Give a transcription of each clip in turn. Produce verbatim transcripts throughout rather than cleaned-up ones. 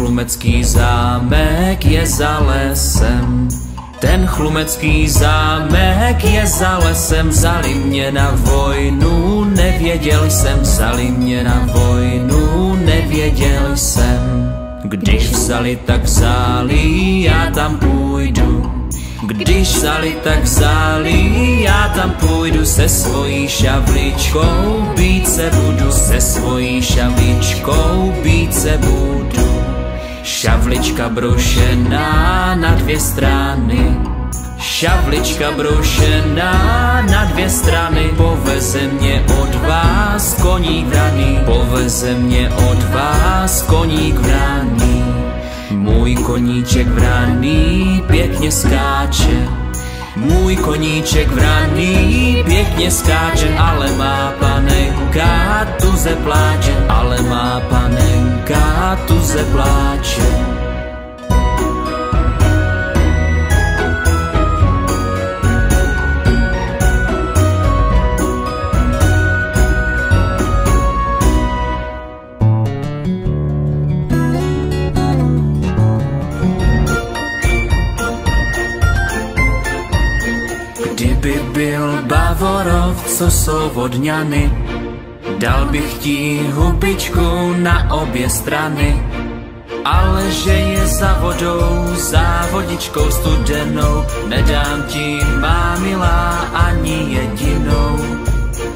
chlumecký zámek je za lesem. Ten chlumecký zámek je za lesem. Vzali mě na vojnu, nevěděl jsem. Vzali mě na vojnu, nevěděl jsem. Když vzali, tak vzali, já tam půjdu. Když vzali, tak vzali, já tam půjdu. Se svojí šavličkou bít se budu. Se svojí šavličkou bít se budu. Šavlička broušená na dvě strany. Šavlička broušená na dvě strany. Poveze mě od vás koník vraný. Poveze mě od vás koník vraný. Můj koníček vraný pěkně skáče. Můj koníček vraný pěkně skáče. Ale má panenka tuze pláče. Ale má panenka tuze pláče. Kdyby byl Bavorov, co jsou vodňany, dal bych ti hubičku na obě strany. Ale že je za vodou, za vodičkou studenou, nedám ti, má milá, ani jedinou.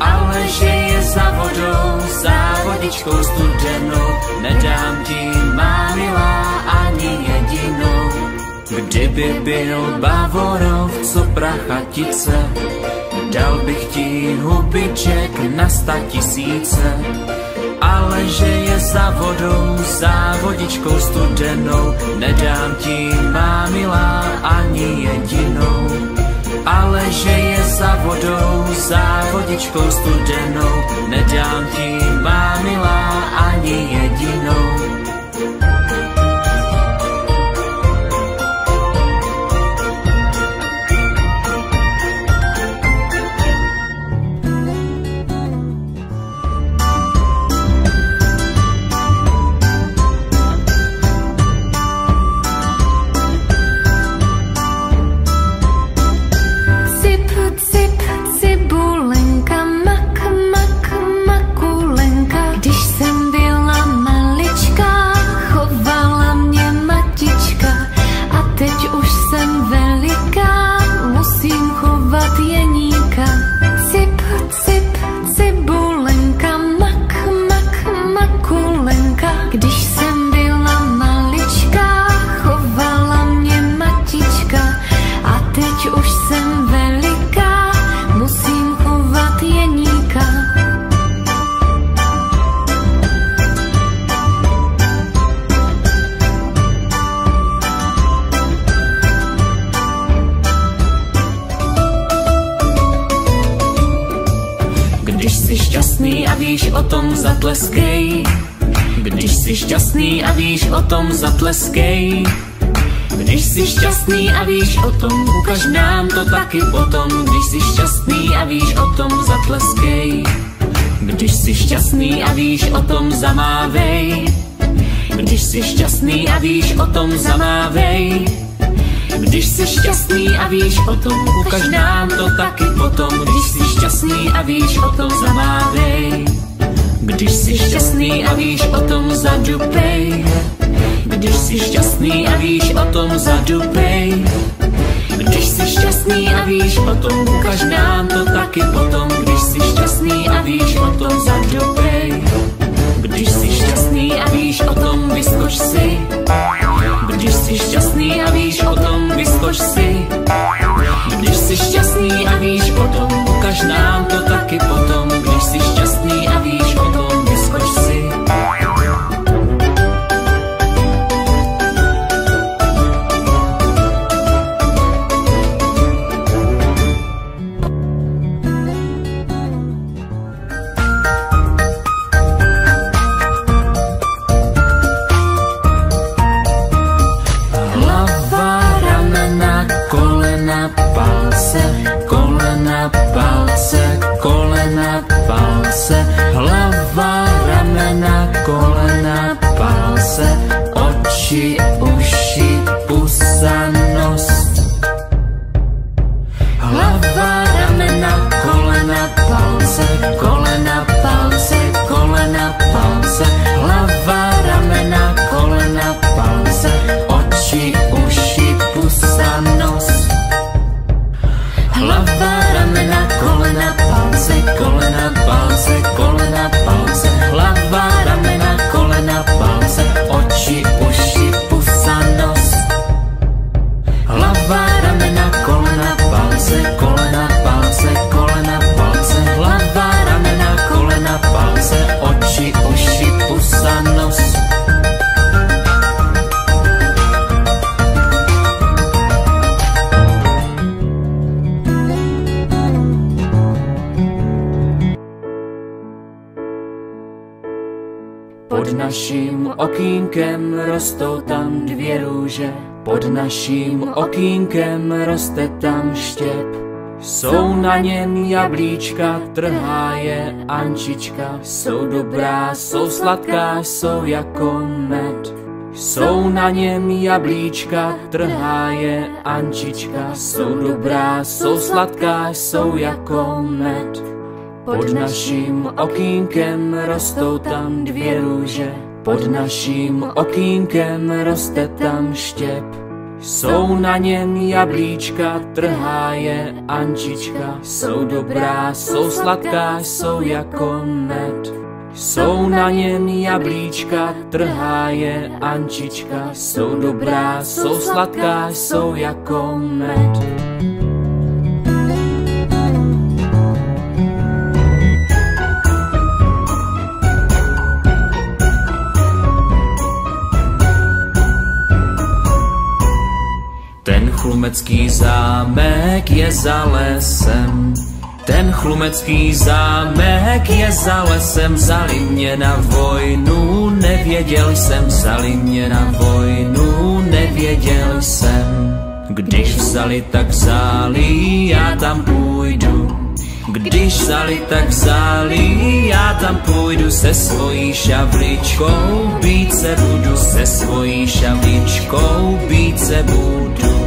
Ale že je za vodou, za vodičkou studenou, nedám ti, má milá, ani jedinou. Kdyby byl Bavorov, co prachatice, dal bych ti hubiček na sta tisíce. Ale že je za vodou, za vodičkou studenou, nedám ti, má milá, ani jedinou. Ale že je za vodou, za vodičkou studenou, nedám ti, má milá, ani jedinou. Když jsi šťastný a víš o tom, zatleskej. Když jsi šťastný a víš o tom, zatleskej. Když jsi šťastný a víš o tom, ukaž nám to taky potom. Když jsi šťastný a víš o tom, zatleskej. Když jsi šťastný a víš o tom, zamávej. Když jsi šťastný a víš o tom, zamávej. Když jsi šťastný a víš o tom, ukaž nám to taky potom. Když jsi šťastný a víš o tom, zamávej. Když jsi šťastný a víš o tom, zadupej. Když jsi šťastný a víš o tom, zadupej. Když jsi šťastný a víš o tom, ukaž nám to taky potom. Když jsi šťastný a víš o tom, zadupej. Když jsi šťastný a víš o tom, vyskoč si. Když jsi šťastný a víš o tom, vyskoč si. Když jsi šťastný a víš o tom, ukaž nám to taky potom. Když jsi šťastný a víš o tom, vyskoč si. uši, uši, pusa, nos. Hlava, ramena, kolena, palce, kolena, palce, kolena, palce. Hlava, ramena, kolena, palce, oči, uši, pusa, nos. Hlava, ramena, kolena, palce, kolena, palce, kolena, palce. Hlava, ramena, kolena, palce, oči, uši, pusa, nos. Hlava, ramena, kolena, palce, kolena, palce, kolena, palce. Hlava, ramena, kolena, palce, oči, uši, pusa, nos. Pod naším okýnkem rostou tam dvě růže, pod naším okýnkem roste tam štěp. Jsou na něm jablíčka, trhá je Ančička, jsou dobrá, jsou sladká, jsou jako med. Jsou na něm jablíčka, trhá je Ančička, jsou dobrá, jsou sladká, jsou jako med. Pod naším okýnkem rostou tam dvě růže, pod naším okýnkem roste tam štěp. Jsou na něm jablíčka, trhá je Ančička, jsou dobrá, jsou sladká, jsou jako med. Jsou na něm jablíčka, trhá je Ančička, jsou dobrá, jsou sladká, jsou jako med. Ten chlumecký zámek je za lesem, ten chlumecký zámek je za lesem. Vzali mě na vojnu, nevěděl jsem, vzali mě na vojnu, nevěděl jsem. Když vzali, tak vzali, já tam půjdu. Když vzali, tak vzali, já tam půjdu. Se svojí šavličkou bít se budu, se svojí šavličkou bít se budu.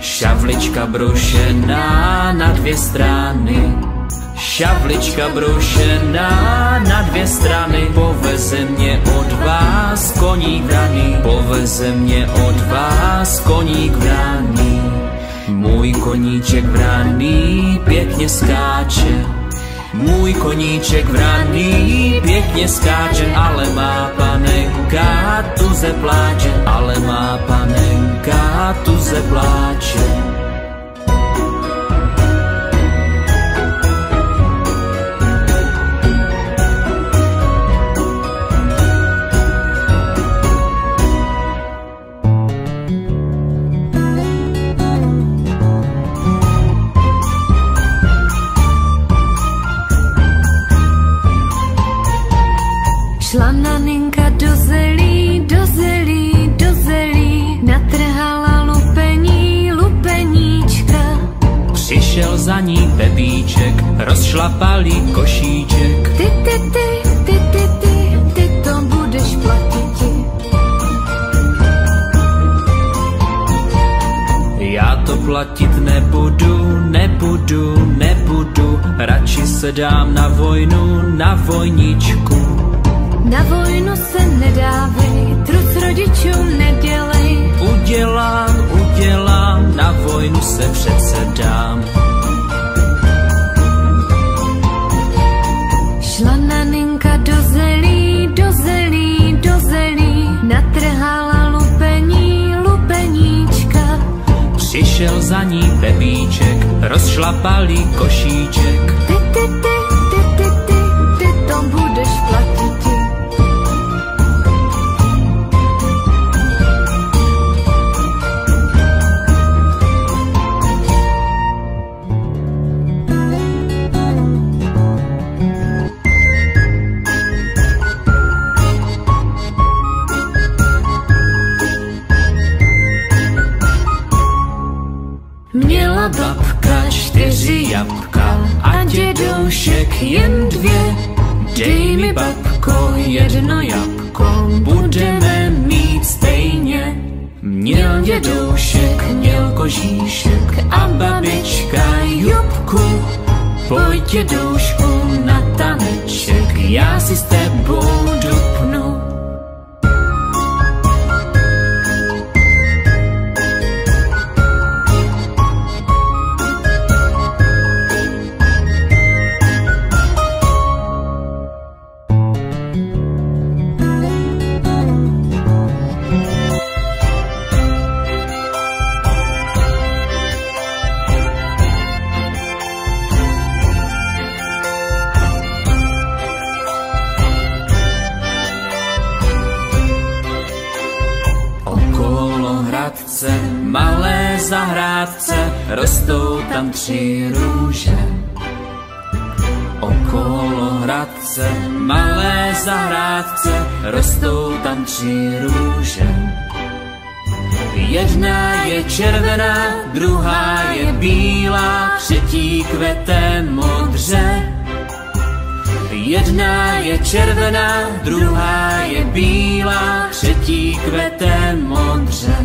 Šavlička broušená na dvě strany, šavlička broušená na dvě strany. Poveze mě od vás koník vraný, poveze mě od vás koník vraný. Můj koníček vraný pěkně skáče, můj koníček vraný pěkně skáče. Ale má panenka tu se pláče, ale má panenka tu se pláče. Šla naninka do zelí, do zelí, do zelí, natrhala lupení, lupeníčka. Přišel za ní Pepíček, rozšlapalý košíček. Ty, ty, ty, ty, ty, ty, ty to budeš platiti. Já to platit nebudu, nebudu, nebudu, radši se dám na vojnu, na vojničku. Na vojnu se nedávej, truc rodičům nedělej. Udělám, udělám, na vojnu se přece dám. Šla naninka do zelí, do zelí, do zelí, natrhala lupení, lupeníčka. Přišel za ní Pepíček, rozšlapalý košíček. Ty, ty, ty, ty, ty, ty, ty to budeš platit. Měla babka čtyři jabka a dědoušek jen dvě. Dej mi, babko, jedno jabko, budeme mít stejně. Pojď doušku na taneček, já si s tebou dupnu. Malé zahrádce rostou tam tři růže. Okolo hradce, malé zahrádce rostou tam tři růže. Jedna je červená, druhá je bílá, třetí kvete modře. Jedna je červená, druhá je bílá, třetí kvete modře.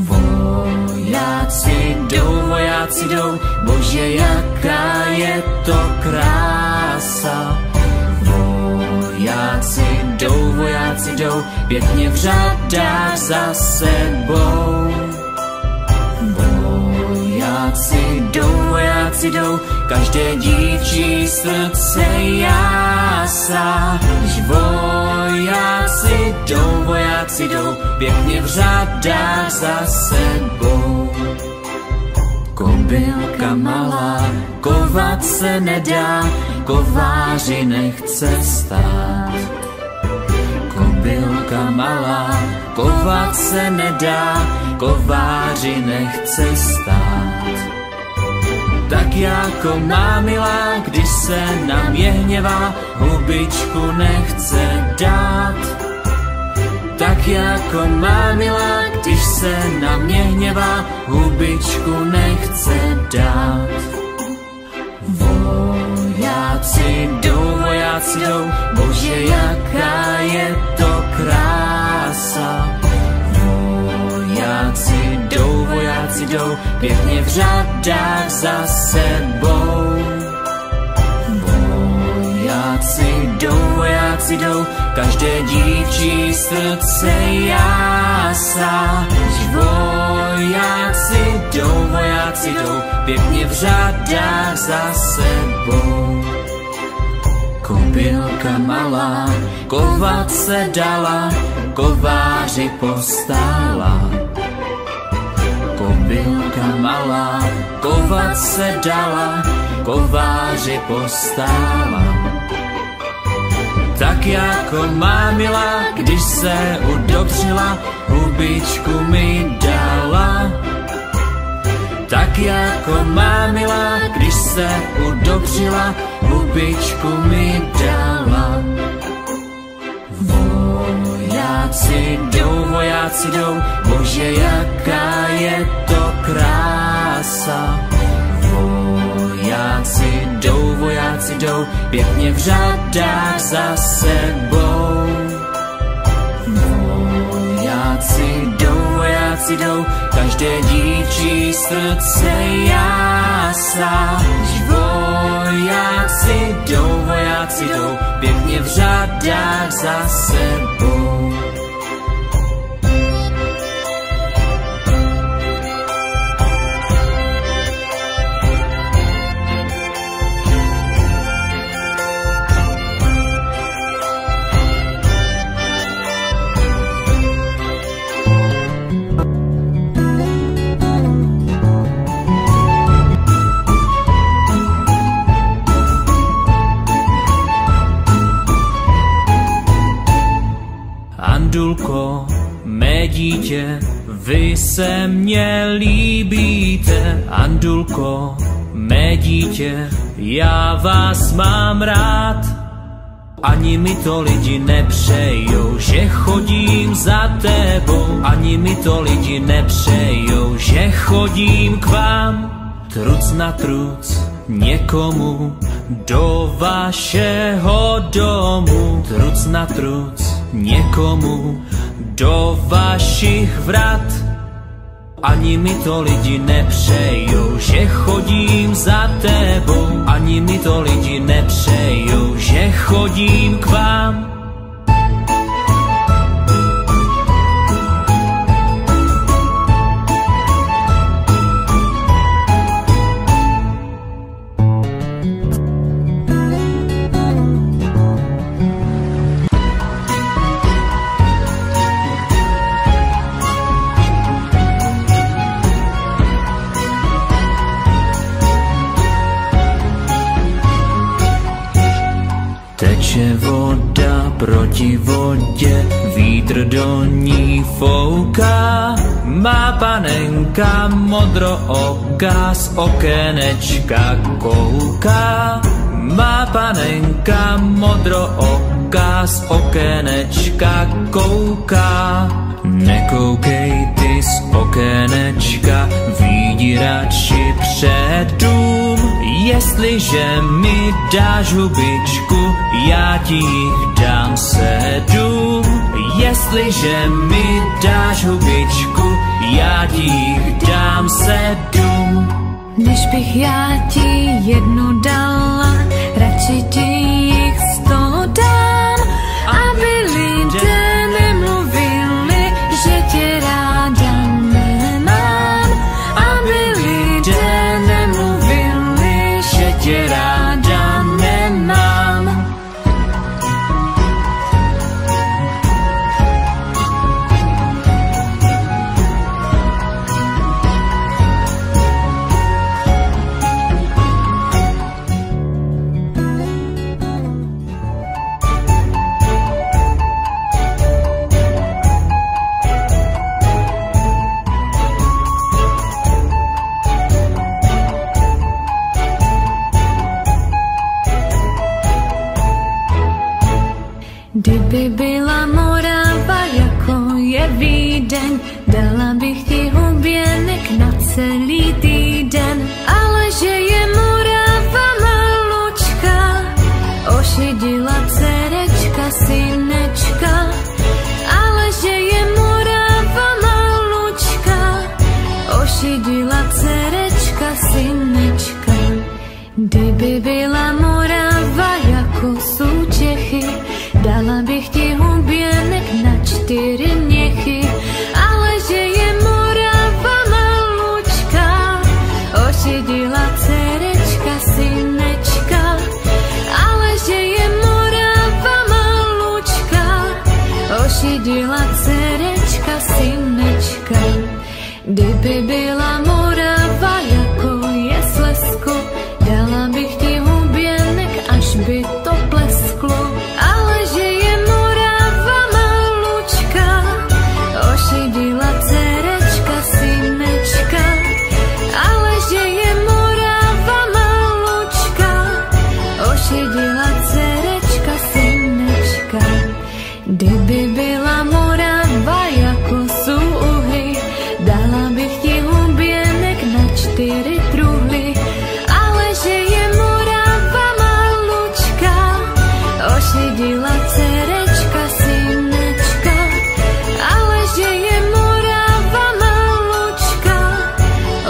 Vojáci jdou, vojáci jdou, bože, jaká je to krása. Vojáci jdou, vojáci jdou, pěkně v řadách za sebou. Vojáci jdou, vojáci jdou, každé dívčí srdce jásá. Vojáci jdou, vojáci jdou, pěkně v řadách za sebou. Kobylka malá, kovat se nedá, kováři nechce stát. Kobylka malá, kovat se nedá, kováři nechce stát. Tak jako má milá, když se nám je hněvá, hubičku nechce dát. Tak jako má milá, když se nám je hněvá, hubičku nechce dát. Vojáci jdou, vojáci jdou, bože, jaká je to krása. Vojáci jdou, vojáci jdou, pěkně v řadách za sebou. Vojáci jdou, vojáci jdou, každé dívčí srdce jásá. Vojáci jdou, vojáci jdou, pěkně v řadách za sebou. Kobylka malá, kovat se dala, kováři postála. Kobylka malá, kovat se dala, kováři postála. Tak jako má milá, když se udobřila, hubičku mi dala. Tak jako má milá, když se udobřila, hubičku mi dala. Vojáci jdou, vojáci jdou, bože, jaká je to krása. Vojáci jdou, vojáci jdou, pěkně v řadách za sebou. Vojáci jdou, vojáci jdou, každé dívčí srdce jásá. Vojáci jdou, vojáci jdou, pěkně v řadách za sebou. Andulko, mé dítě, vy se mně líbíte. Andulko, mé dítě, já vás mám rád. Ani mi to lidi nepřejou, že chodím za tebou. Ani mi to lidi nepřejou, že chodím k vám. Truc na truc někomu do vašeho domu. Truc na truc někomu do vašich vrat. Ani mi to lidi nepřejou, že chodím za tebou. Ani mi to lidi nepřejou, že chodím k vám. Teče voda proti vodě, vítr do ní fouká. Má panenka modrooká z okénečka kouká. Má panenka modrooká z okénečka kouká. Nekoukej ty z okénečka, vyjdi radši před dům. Jestliže mi dáš hubičku, já ti jich dám sedm. Jestliže mi dáš hubičku, já ti jich dám sedm. Než bych já ti jednu dala, radši ti jich sto dám, aby lidé nemluvili, že tě ráda nemám, aby lidé nemluvili, že tě ráda nemám. Kdyby byla Morava, jako je Vídeň, dala bych ti huběnek na celý týden. Ale že je Morava malučka, ošidila dcerečka, synečka. Ale že je Morava malučka, ošidila dcerečka, synečka. Kdyby byla Morava, jako jsou Čechy, dala bych ti huběnek na čtyři měchy. Ale že je Morava malučka, ošidila dcerečka, synečka. Ale že je Morava malučka, ošidila dcerečka, synečka. Kdyby byla Morava, jako je Slezsko, dala bych ti huběnek, až by to plesklo. Ale že je Morava malučka, ošidila dcerečka, synečka. Ale že je Morava malučka, ošidila dcerečka, synečka. Kdyby byla Morava, jako jsou Uhry, dala bych ti huběnek na čtyři truhly. Ošidila dcerečka, synečka. Ale že je Morava malučka,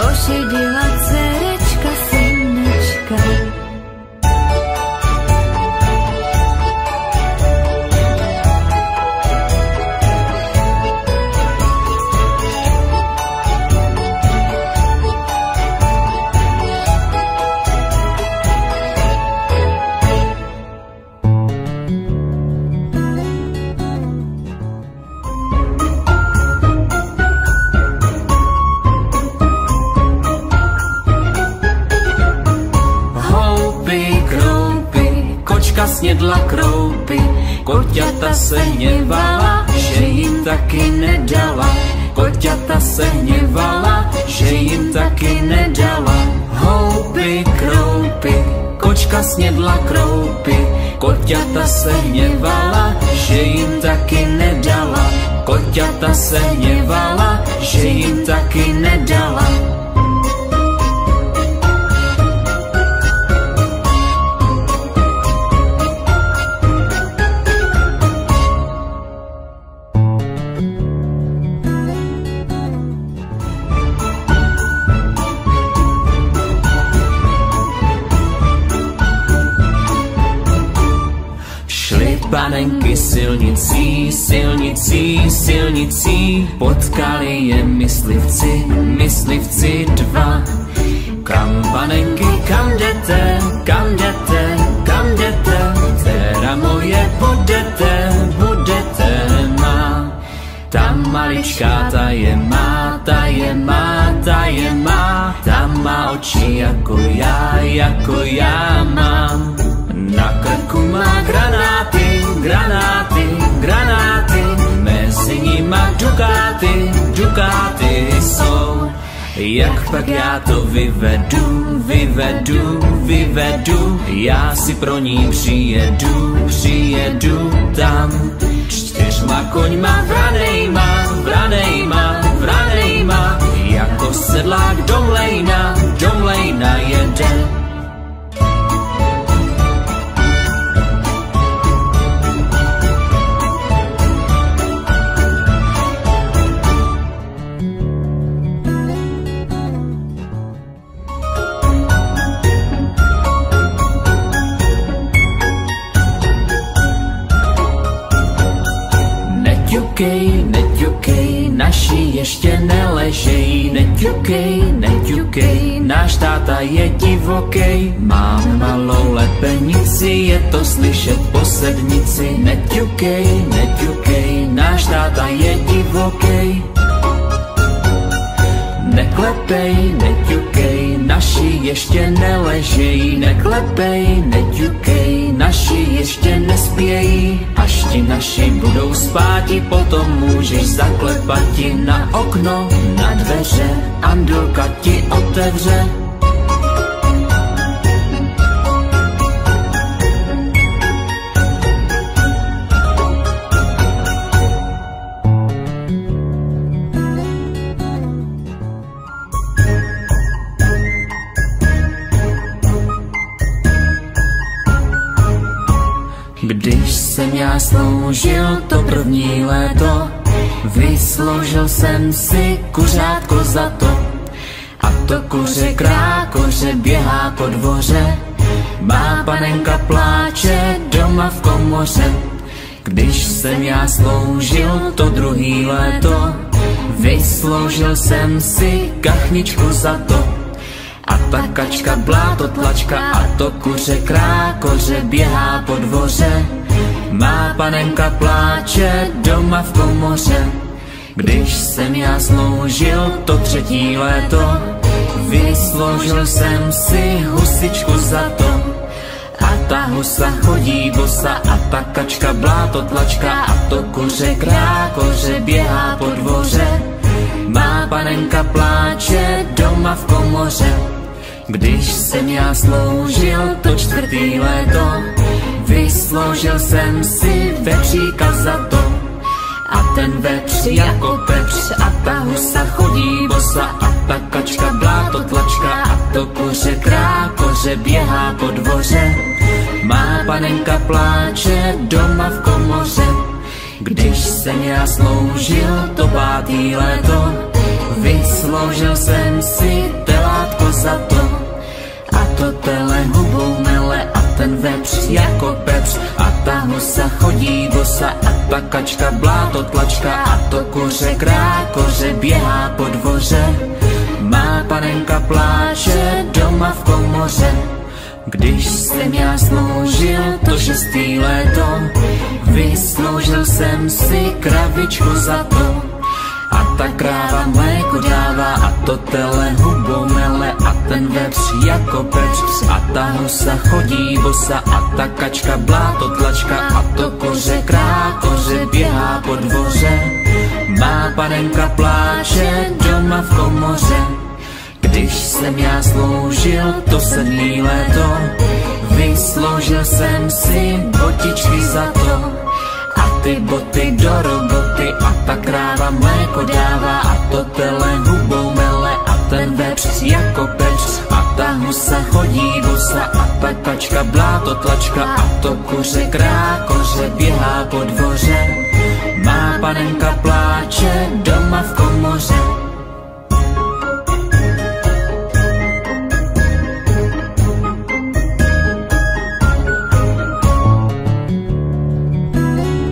ošidila dcerečka, synečka. Snědla kroupy, koťata se hněvala, že jim taky nedala. Koťata se hněvala, že jim taky nedala. Houby, kroupy, kočka snědla kroupy, koťata se hněvala, že jim taky nedala. Koťata se hněvala, že jim taky nedala. vlaky silnicí, silnicí, silnicí. Potkali je myslivci, myslivci dva. Kam, panenky, kam jdete, kam jdete, kam jdete? Dcera moje budete, budete má. Ta maličká, ta je má, ta je má, ta je má. Ta má oči jako já, jako já mám. Na krku má granáty, granáty, granáty. Mezi nima dukáty, dukáty jsou. Jak pak já to vyvedu, vyvedu, vyvedu. Já si pro ní přijedu, přijedu tam. Čtyřma koňma vranejma, vranejma, vranejma. Jako sedlák do mlejna, do mlejna jede. Neťukej, neťukej, naši ještě neležej. Neťukej, neťukej, náš táta je divokej. Mám malou lepenici, je to slyšet po sednici. Neťukej, neťukej, náš táta je divokej. Neklepej, neťukej, naši ještě neležej. Neklepej, neťukej, naši ještě nespějí. Až ti naši budou spáti, potom můžeš zaklepat ti na okno, na dveře. Andělka ti otevře. Když jsem já sloužil to první léto, vysloužil jsem si kuřátko za to. A to kuře krákoře běhá po dvoře, má panenka pláče doma v komoře. Když jsem já sloužil to druhý léto, vysloužil jsem si kachničku za to. A ta kačka bláto tlačka a to kuře krákoře běhá po dvoře, má panenka pláče doma v komoře. Když jsem já sloužil to třetí léto, vysloužil jsem si husičku za to. A ta husa chodí bosa a ta kačka bláto tlačka a to kuře krákoře běhá po dvoře, má panenka pláče doma v komoře. Když jsem já sloužil to čtvrtý léto, vysloužil jsem si vepříka za to. A ten vepř jako pepř a ta husa chodí bosa a ta kačka bláto tlačka a to kuře krákoře běhá po dvoře, má panenka pláče doma v komoře. Když jsem já sloužil to pátý léto, vysloužil jsem si telátko za to. A to tele hubou mele a ten vepř jako pepř a ta husa chodí bosa a ta kačka bláto tlačka a to kuře krákoře běhá po dvoře, má panenka pláče doma v komoře. Když jsem já sloužil to šestý léto, vysloužil jsem si kravičku za to. A ta kráva mléko dává a to tele hubou mele a ten vepř jako pepř a ta husa chodí bosa a ta kačka bláto tlačka a to kuře krákoře běhá po dvoře, má panenka pláče doma v komoře. Když jsem já sloužil to sedmý léto, vysloužil jsem si botičky za to. A ty boty do roboty a ta kráva mléko dává a to tele hubou mele a ten vepř jako pepř a ta husa chodí bosa a ta kačka bláto tlačka a to kuře krákoře běhá po dvoře, má panenka pláče doma v komoře. Thank you.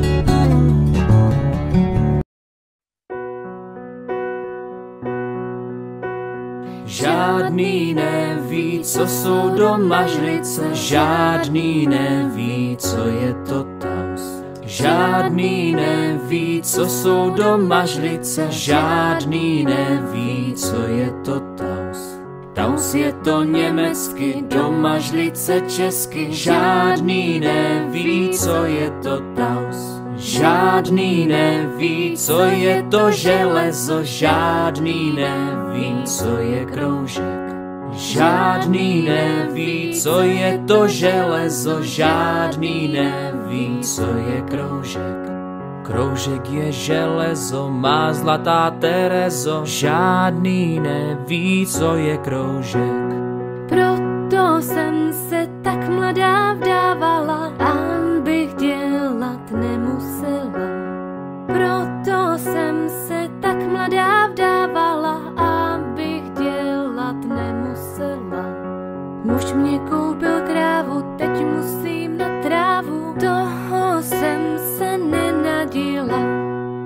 Žádný neví, co jsou domažlice, žádný neví, co je to taus. Žádný neví, co jsou domažlice, žádný neví, co je to taus. Taus je to německy, domažlice česky, žádný neví, co je to taus. Žádný neví, co je to železo, žádný neví, co je kroužek. Žádný neví, co je to železo, žádný neví, co je kroužek. Kroužek je železo, má zlatá Terezo, žádný neví, co je kroužek. Proto jsem se tak mladá vdávala, an bych dělat nemusela. Proto jsem se tak mladá vdávala, abych dělat nemusela. Muž mě koupil.